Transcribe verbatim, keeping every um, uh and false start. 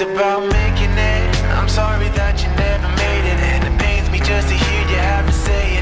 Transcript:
talked about making it. I'm sorry that you never made it, and it pains me just to hear you have to say it.